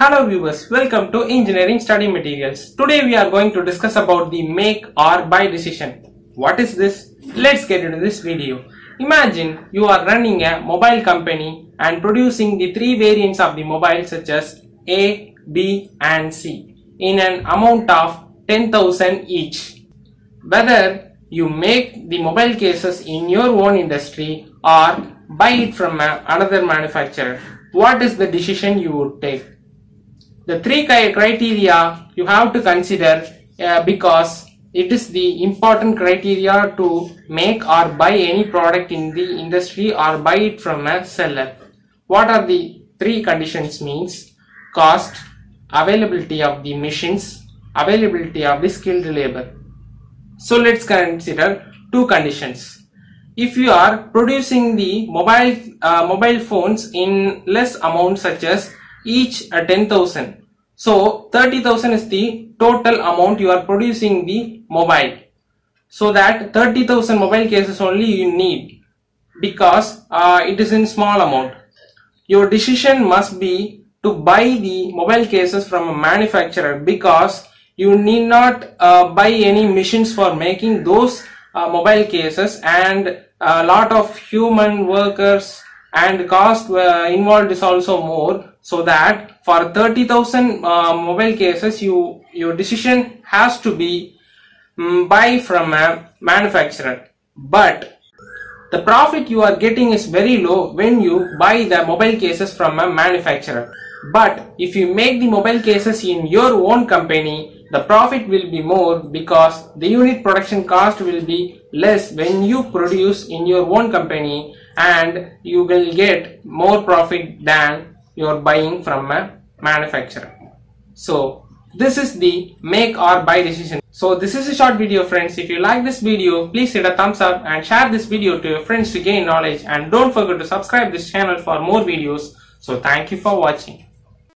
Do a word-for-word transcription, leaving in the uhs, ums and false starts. Hello viewers, welcome to Engineering Study Materials. Today we are going to discuss about the make or buy decision. What is this? Let's get into this video. Imagine you are running a mobile company and producing the three variants of the mobile such as A, B and C in an amount of ten thousand each. Whether you make the mobile cases in your own industry or buy it from another manufacturer, what is the decision you would take? The three criteria you have to consider uh, because it is the important criteria to make or buy any product in the industry or buy it from a seller. What are the three conditions means? Cost, availability of the machines, availability of the skilled labor. So let's consider two conditions. If you are producing the mobile, uh, mobile phones in less amount such as each at ten thousand. So thirty thousand is the total amount you are producing the mobile. So that thirty thousand mobile cases only you need because uh, it is in small amount. Your decision must be to buy the mobile cases from a manufacturer because you need not uh, buy any machines for making those uh, mobile cases, and a lot of human workers and cost uh, involved is also more. So that for thirty thousand uh, mobile cases, you your decision has to be um, buy from a manufacturer. But the profit you are getting is very low when you buy the mobile cases from a manufacturer. But if you make the mobile cases in your own company, the profit will be more because the unit production cost will be less when you produce in your own company, and you will get more profit than you are buying from a manufacturer. So this is the make or buy decision. So this is a short video friends. If you like this video, please hit a thumbs up and share this video to your friends to gain knowledge, and don't forget to subscribe this channel for more videos. So thank you for watching.